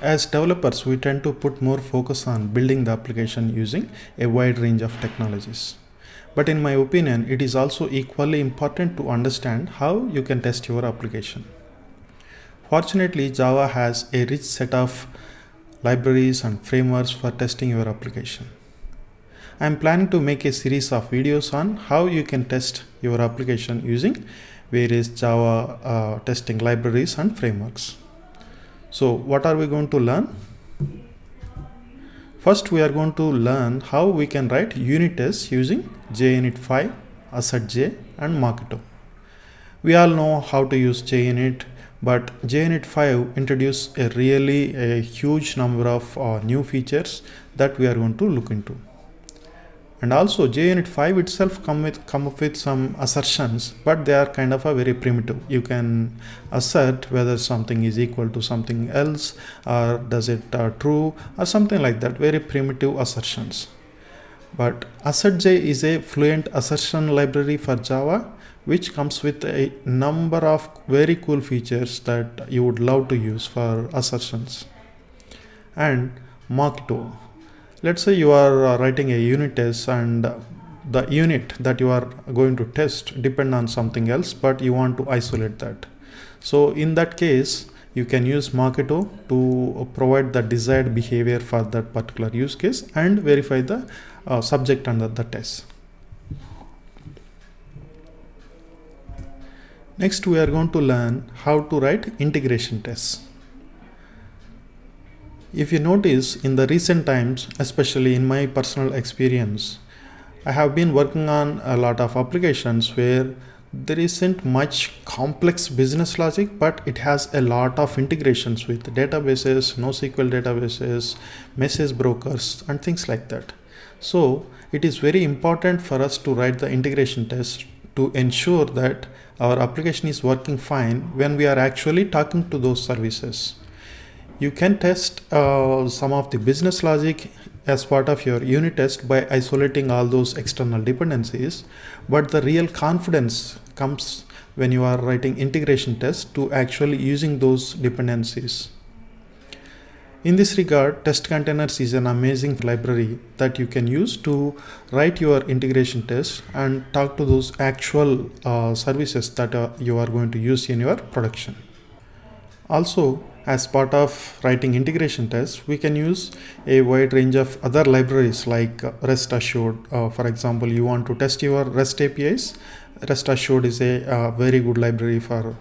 As developers, we tend to put more focus on building the application using a wide range of technologies. But in my opinion, it is also equally important to understand how you can test your application. Fortunately, Java has a rich set of libraries and frameworks for testing your application. I am planning to make a series of videos on how you can test your application using various Java testing libraries and frameworks. So what are we going to learn? First, we are going to learn how we can write unit tests using JUnit 5, AssertJ and Mockito. We all know how to use JUnit, but JUnit 5 introduced a huge number of new features that we are going to look into. And also JUnit 5 itself come up with some assertions, but they are kind of a very primitive. You can assert whether something is equal to something else, or does it true, or something like that, very primitive assertions. But AssertJ is a fluent assertion library for Java, which comes with a number of very cool features that you would love to use for assertions. And Mockito. Let's say you are writing a unit test and the unit that you are going to test depends on something else, but you want to isolate that. So in that case, you can use Mockito to provide the desired behavior for that particular use case and verify the subject under the test. Next, we are going to learn how to write integration tests. If you notice, in the recent times, especially in my personal experience, I have been working on a lot of applications where there isn't much complex business logic, but it has a lot of integrations with databases, NoSQL databases, message brokers and things like that. So it is very important for us to write the integration test to ensure that our application is working fine when we are actually talking to those services. You can test some of the business logic as part of your unit test by isolating all those external dependencies, but the real confidence comes when you are writing integration tests to actually using those dependencies. In this regard, Testcontainers is an amazing library that you can use to write your integration tests and talk to those actual services that you are going to use in your production. Also, as part of writing integration tests, we can use a wide range of other libraries like REST Assured. For example, you want to test your REST APIs. REST Assured is a very good library for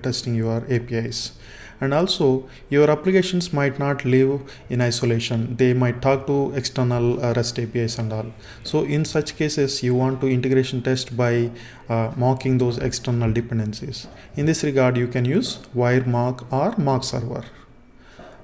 testing your APIs. And also, your applications might not live in isolation. They might talk to external REST APIs and all. So in such cases, you want to integration test by mocking those external dependencies. In this regard, you can use WireMock or MockServer.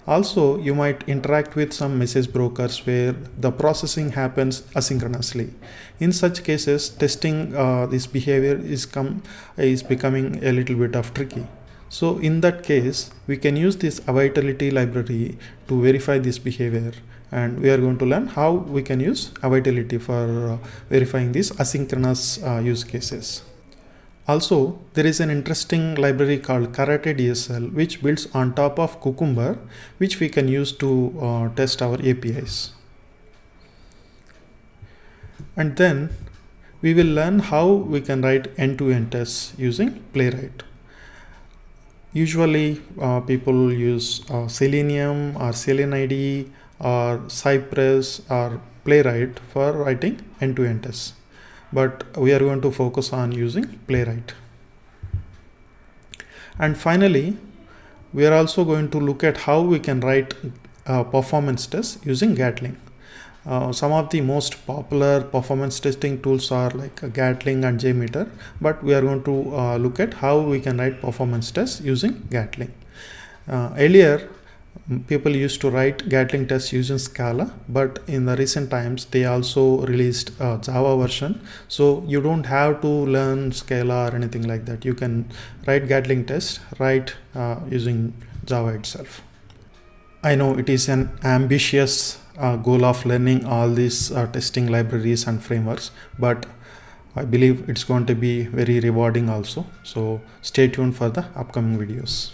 Also, you might interact with some message brokers where the processing happens asynchronously. In such cases, testing this behavior is becoming a little bit of tricky. So in that case, we can use this Awaitility library to verify this behavior, and we are going to learn how we can use Awaitility for verifying these asynchronous use cases. Also, there is an interesting library called Karate DSL, which builds on top of Cucumber, which we can use to test our APIs. And then we will learn how we can write end-to-end tests using Playwright. Usually people use Selenium or Selenide or Cypress or Playwright for writing end-to-end tests, but we are going to focus on using Playwright. And finally, we are also going to look at how we can write performance tests using Gatling. Some of the most popular performance testing tools are like Gatling and JMeter, but we are going to look at how we can write performance tests using Gatling. Earlier, people used to write Gatling tests using Scala, but in the recent times, they also released a Java version. So you don't have to learn Scala or anything like that. You can write Gatling tests using Java itself. I know it is an ambitious goal of learning all these testing libraries and frameworks, but I believe it's going to be very rewarding also. So stay tuned for the upcoming videos.